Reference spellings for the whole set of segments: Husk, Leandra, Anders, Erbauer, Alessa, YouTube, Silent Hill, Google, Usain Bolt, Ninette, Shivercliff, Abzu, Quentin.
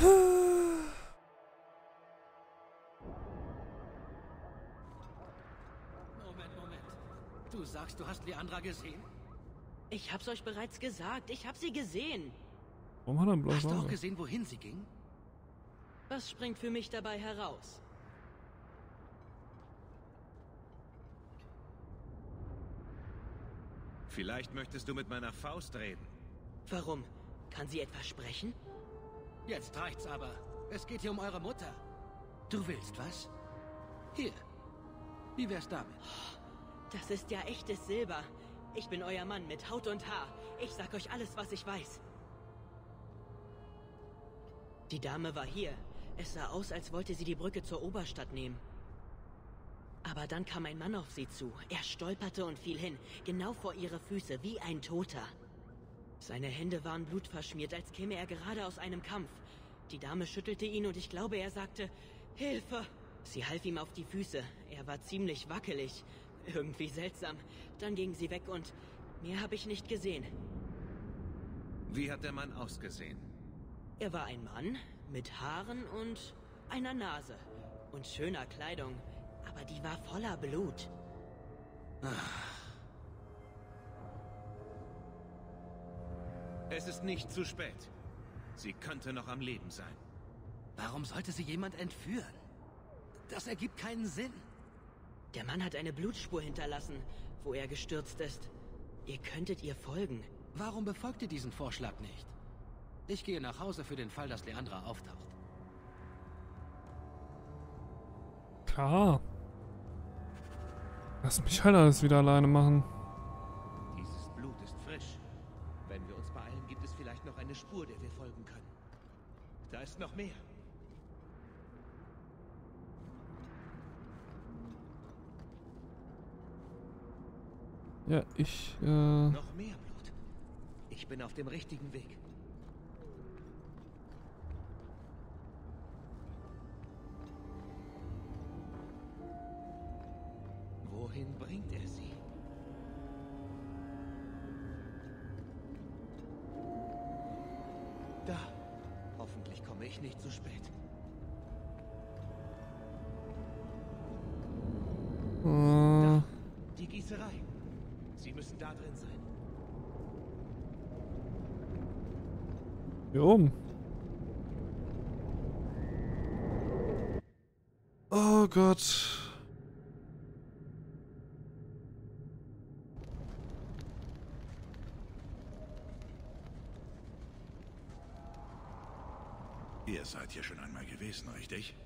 Moment. Du sagst, du hast Leandra gesehen? Ich hab's euch bereits gesagt. Ich hab sie gesehen. Warum hat er einen blauen Auge? Hast du auch gesehen, wohin sie ging? Was springt für mich dabei heraus? Vielleicht möchtest du mit meiner Faust reden. Warum? Kann sie etwas sprechen? Jetzt reicht's aber. Es geht hier um eure Mutter. Du willst was? Hier. Wie wär's damit? Das ist ja echtes Silber. Ich bin euer Mann mit Haut und Haar. Ich sag euch alles, was ich weiß. Die Dame war hier. Es sah aus, als wollte sie die Brücke zur Oberstadt nehmen. Aber dann kam ein Mann auf sie zu. Er stolperte und fiel hin, genau vor ihre Füße, wie ein Toter. Seine Hände waren blutverschmiert, als käme er gerade aus einem Kampf. Die Dame schüttelte ihn und ich glaube, er sagte, Hilfe! Sie half ihm auf die Füße. Er war ziemlich wackelig. Irgendwie seltsam. Dann ging sie weg und mehr habe ich nicht gesehen. Wie hat der Mann ausgesehen? Er war ein Mann mit Haaren und einer Nase und schöner Kleidung, aber die war voller Blut. Ach. Es ist nicht zu spät. Sie könnte noch am Leben sein. Warum sollte sie jemand entführen? Das ergibt keinen Sinn. Der Mann hat eine Blutspur hinterlassen, wo er gestürzt ist. Ihr könntet ihr folgen. Warum befolgt ihr diesen Vorschlag nicht? Ich gehe nach Hause für den Fall, dass Leandra auftaucht. Klar. Lass mich halt alles wieder alleine machen. Dieses Blut ist frisch. Wenn wir uns beeilen, gibt es vielleicht noch eine Spur, der wir folgen können. Da ist noch mehr. Ja, ich, Noch mehr Blut. Ich bin auf dem richtigen Weg. Wohin bringt er sie? Da. Hoffentlich komme ich nicht zu spät. Da. Die Gießerei. Sie müssen da drin sein. Hier oben. Oh Gott. Ihr seid hier schon einmal gewesen, richtig?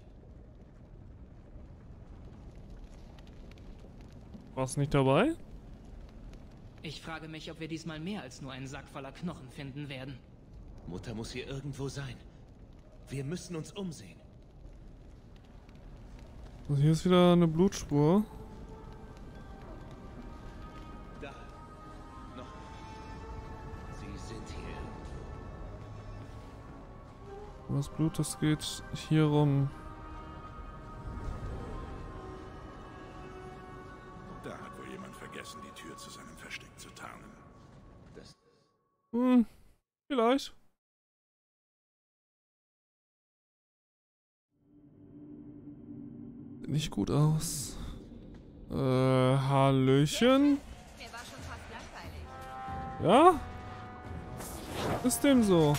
Warst du nicht dabei? Ich frage mich, ob wir diesmal mehr als nur einen Sack voller Knochen finden werden. Mutter muss hier irgendwo sein. Wir müssen uns umsehen. Also hier ist wieder eine Blutspur. Da. Noch. Sie sind hier. Das Blut, das geht hier rum. Die Tür zu seinem Versteck zu tarnen. Das vielleicht. Sieht nicht gut aus. Hallöchen. Mir war schon fast langweilig. Ja? Ist dem so.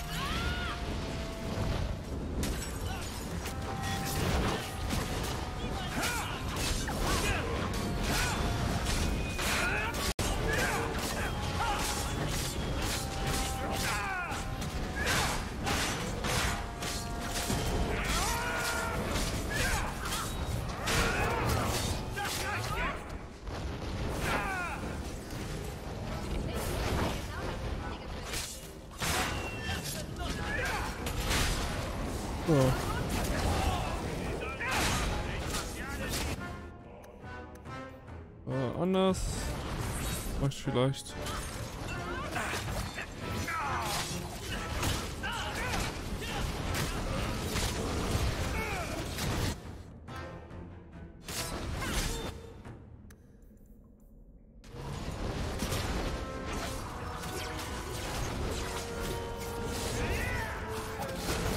Anders. Mach ich vielleicht.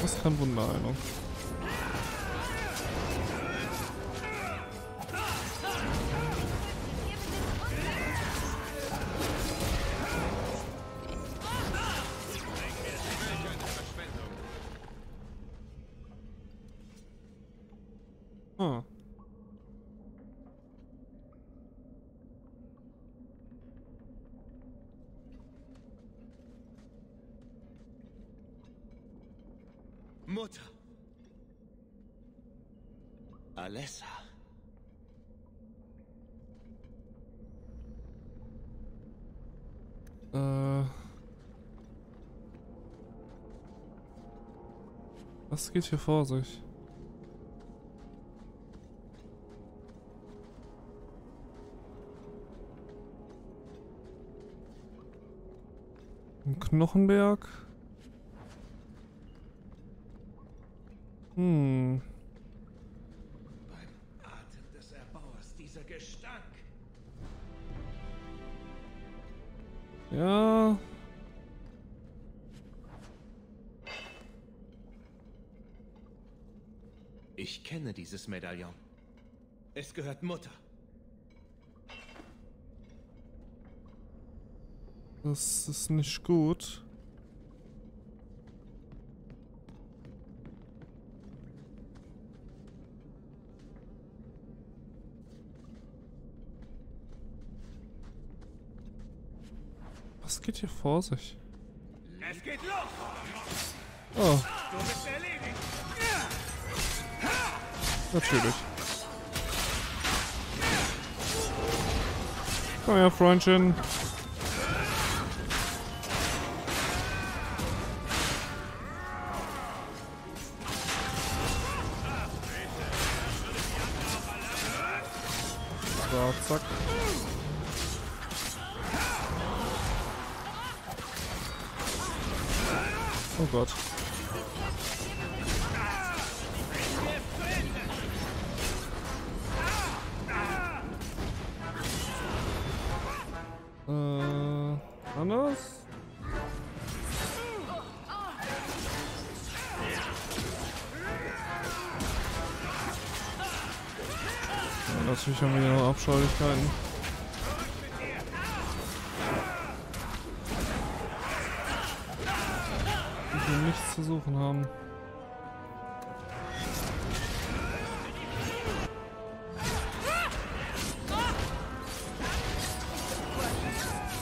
Das ist kein Wunder, Alter. Mutter. Alessa. Was geht hier vor sich? Ein Knochenberg. Beim Atem des Erbauers, dieser Gestank. Ja. Ich kenne dieses Medaillon. Es gehört Mutter. Das ist nicht gut. Was geht hier vor sich? Es geht los! Oh. Du bist erledigt! Natürlich. Komm her, Freundchen. So, zack. Oh Gott. Anders? Ja, natürlich haben wir hier noch Abscheulichkeiten. Nichts zu suchen haben.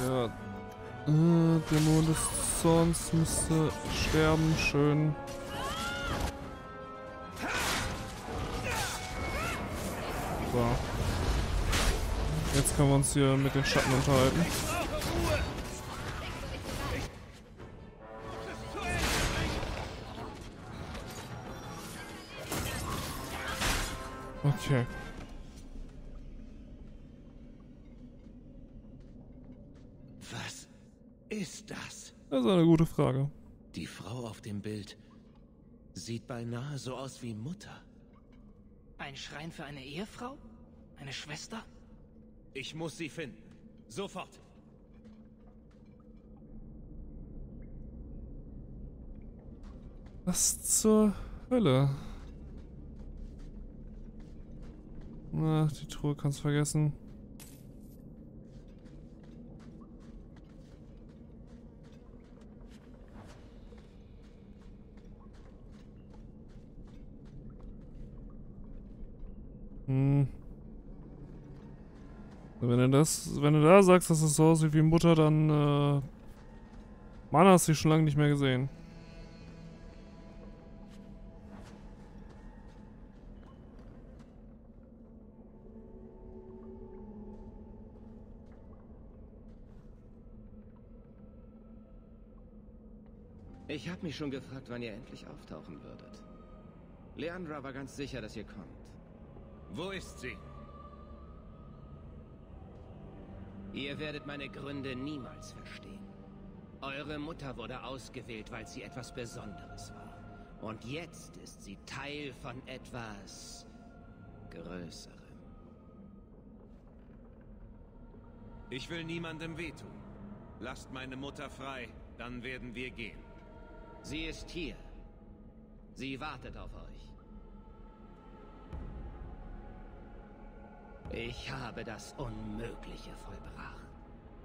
Ja. Der Mond des Zorns müsste sterben. Schön. So. Jetzt können wir uns hier mit den Schatten unterhalten. Okay. Was ist das? Das ist eine gute Frage. Die Frau auf dem Bild sieht beinahe so aus wie Mutter. Ein Schrein für eine Ehefrau? Eine Schwester? Ich muss sie finden. Sofort. Was zur Hölle? Na, die Truhe kannst vergessen. Wenn du da sagst, dass es so aussieht wie Mutter, dann Mann, hast du sie schon lange nicht mehr gesehen. Ich habe mich schon gefragt, wann ihr endlich auftauchen würdet. Leandra war ganz sicher, dass ihr kommt. Wo ist sie? Ihr werdet meine Gründe niemals verstehen. Eure Mutter wurde ausgewählt, weil sie etwas Besonderes war. Und jetzt ist sie Teil von etwas Größerem. Ich will niemandem wehtun. Lasst meine Mutter frei, dann werden wir gehen. Sie ist hier. Sie wartet auf euch. Ich habe das Unmögliche vollbracht.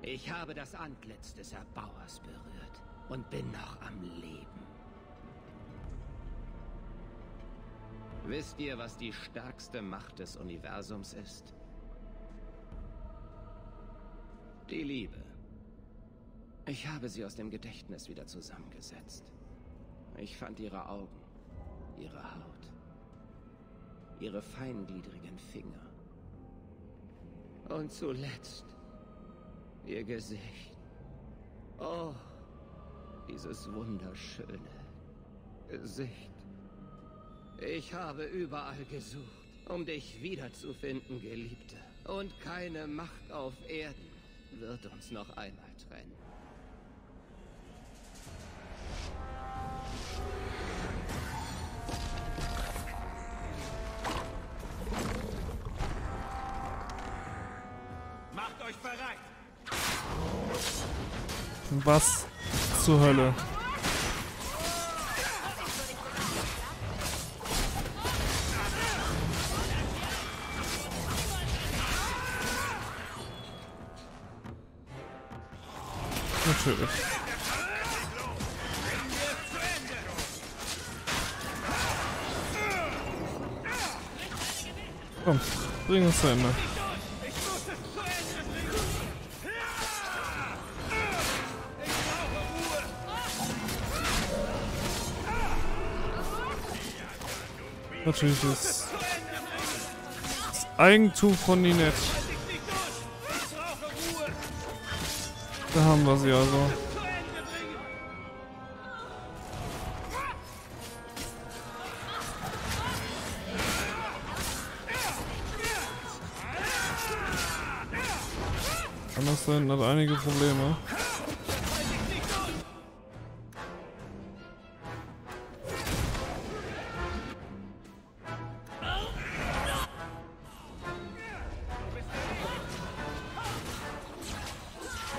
Ich habe das Antlitz des Erbauers berührt und bin noch am Leben. Wisst ihr, was die stärkste Macht des Universums ist? Die Liebe. Ich habe sie aus dem Gedächtnis wieder zusammengesetzt. Ich fand ihre Augen, ihre Haut, ihre feingliedrigen Finger. Und zuletzt ihr Gesicht. Oh, dieses wunderschöne Gesicht. Ich habe überall gesucht, um dich wiederzufinden, Geliebte. Und keine Macht auf Erden wird uns noch einmal trennen. Macht euch bereit! Was zur Hölle? Natürlich. Komm, bring uns zu Ende. Natürlich ist das Eigentum von Ninette. Da haben wir sie also. Anders dahin hat einige Probleme.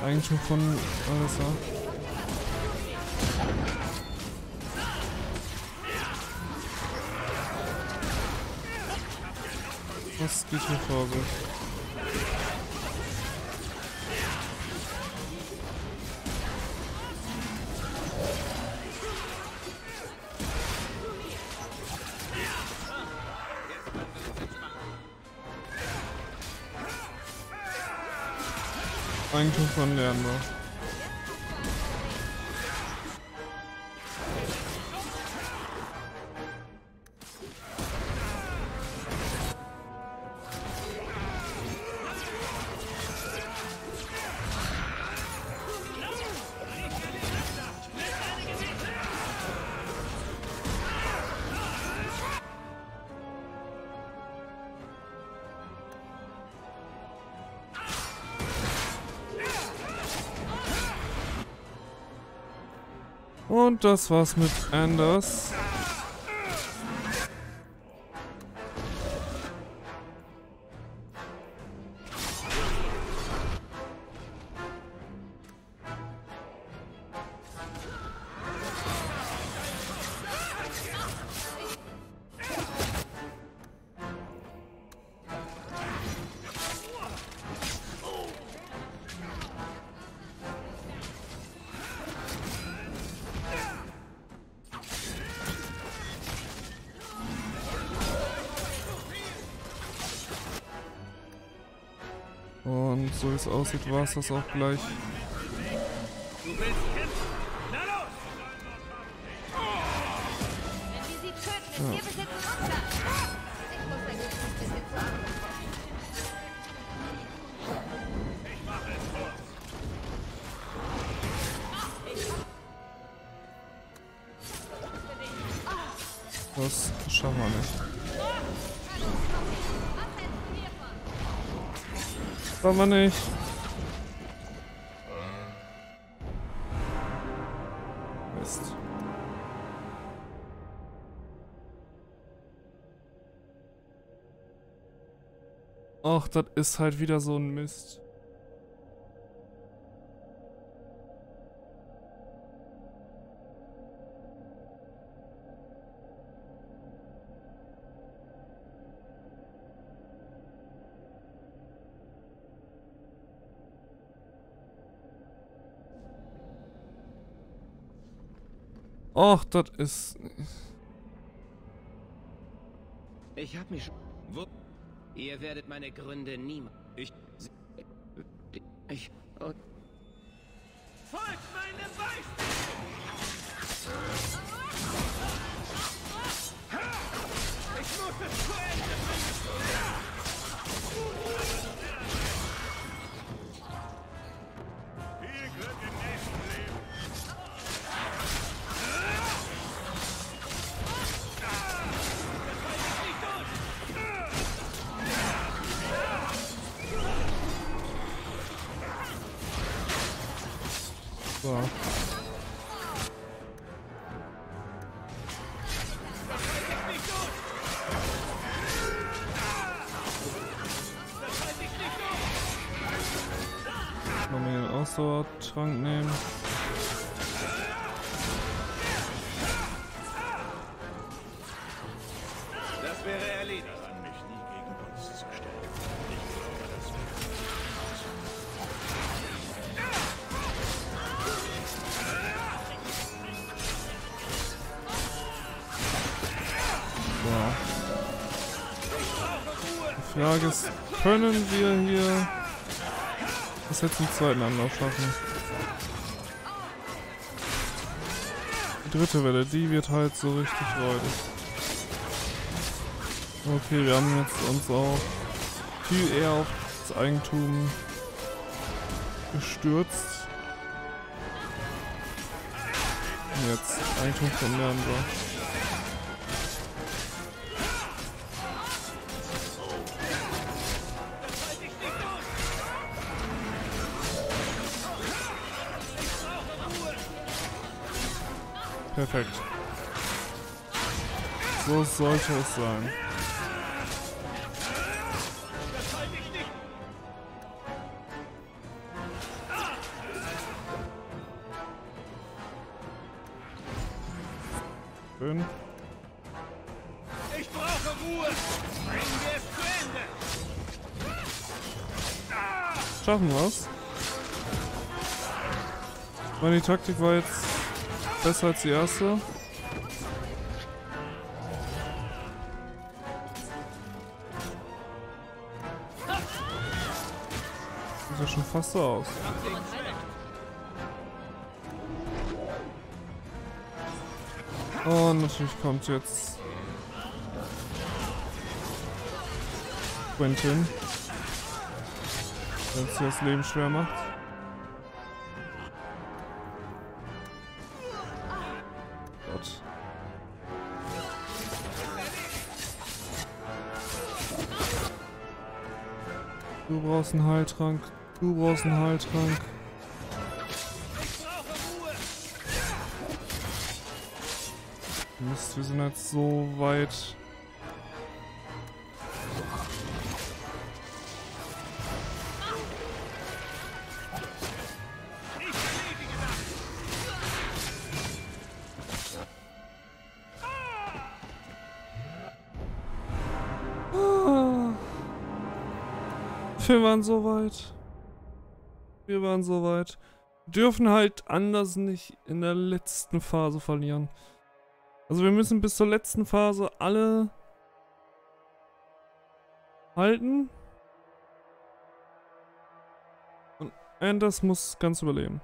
Eigentum von Alessa. Was geht hier vor sich? Eigentum von Leandra. Und das war's mit Anders. Und so wie es aussieht, war es das auch gleich. Du willst kämpfen? Na los! Wenn wir sie töten, ist ihr Besitz unser. Ich muss mein Besitz haben. Ich mache es kurz. Das schaffen wir nicht. Kann man nicht. Mist. Och, das ist halt wieder so ein Mist. Och, das ist... Ich hab mich... Ihr werdet meine Gründe niemals... Oh. Folgt meinem Beispiel! Ich muss es zu Ende bringen! Viel Glück im nächsten Leben! So. Wollen wir den Ausdauertrank nehmen? Das wäre erledigt. Die Frage ist, können wir hier das jetzt im zweiten Anlauf schaffen? Die dritte Welle, die wird halt so richtig räudig. Okay, wir haben jetzt uns auch viel eher auf das Eigentum gestürzt. Und jetzt Eigentum von Leandra. Perfekt. So sollte es sein. Schön. Ich brauche Ruhe. Bringen wir es zu Ende. Schaffen wir es? Meine Taktik war jetzt besser als die erste. Sieht ja schon fast so aus. Und natürlich kommt jetzt Quentin, der uns das Leben schwer macht. Du brauchst einen Heiltrank. Du brauchst einen Heiltrank. Mist, wir sind jetzt so weit. Wir waren so weit. Wir waren so weit. Dürfen halt Anders nicht in der letzten Phase verlieren. Also wir müssen bis zur letzten Phase alle halten. Und Anders muss ganz überleben.